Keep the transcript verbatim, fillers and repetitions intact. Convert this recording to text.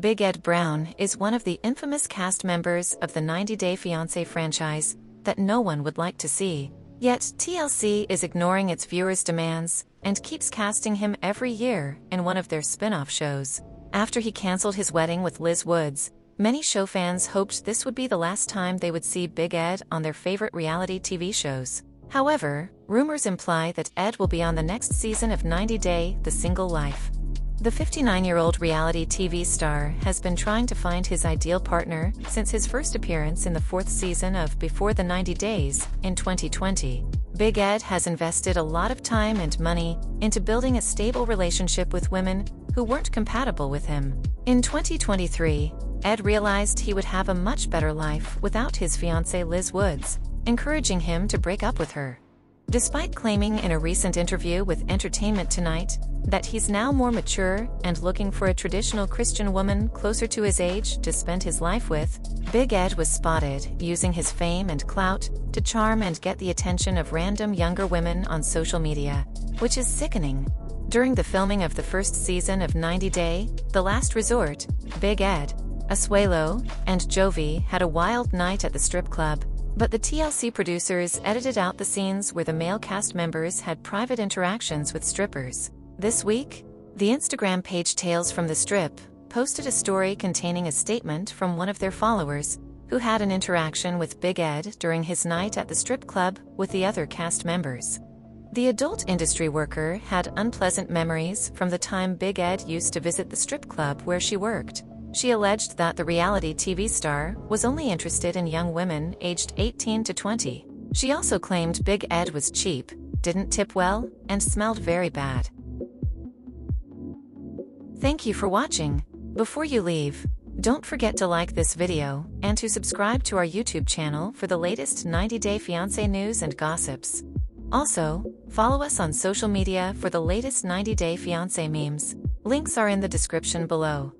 Big Ed Brown is one of the infamous cast members of the ninety day fiancé franchise that no one would like to see. Yet T L C is ignoring its viewers' demands and keeps casting him every year in one of their spin-off shows. After he canceled his wedding with Liz Woods, many show fans hoped this would be the last time they would see Big Ed on their favorite reality T V shows. However, rumors imply that Ed will be on the next season of ninety day The Single Life. The fifty-nine-year-old reality T V star has been trying to find his ideal partner since his first appearance in the fourth season of Before the ninety days in twenty twenty. Big Ed has invested a lot of time and money into building a stable relationship with women who weren't compatible with him. In twenty twenty-three, Ed realized he would have a much better life without his fiancée Liz Woods, encouraging him to break up with her. Despite claiming in a recent interview with Entertainment Tonight that he's now more mature and looking for a traditional Christian woman closer to his age to spend his life with, Big Ed was spotted using his fame and clout to charm and get the attention of random younger women on social media, which is sickening. During the filming of the first season of ninety day, The Last Resort, Big Ed, Asuelo, and Jovi had a wild night at the strip club, but the T L C producers edited out the scenes where the male cast members had private interactions with strippers. This week, the Instagram page Tales from the Strip posted a story containing a statement from one of their followers who had an interaction with Big Ed during his night at the strip club with the other cast members. The adult industry worker had unpleasant memories from the time Big Ed used to visit the strip club where she worked. She alleged that the reality T V star was only interested in young women aged eighteen to twenty. She also claimed Big Ed was cheap, didn't tip well, and smelled very bad. Thank you for watching. Before you leave, don't forget to like this video and to subscribe to our YouTube channel for the latest ninety day fiancé news and gossips. Also, follow us on social media for the latest ninety day fiancé memes. Links are in the description below.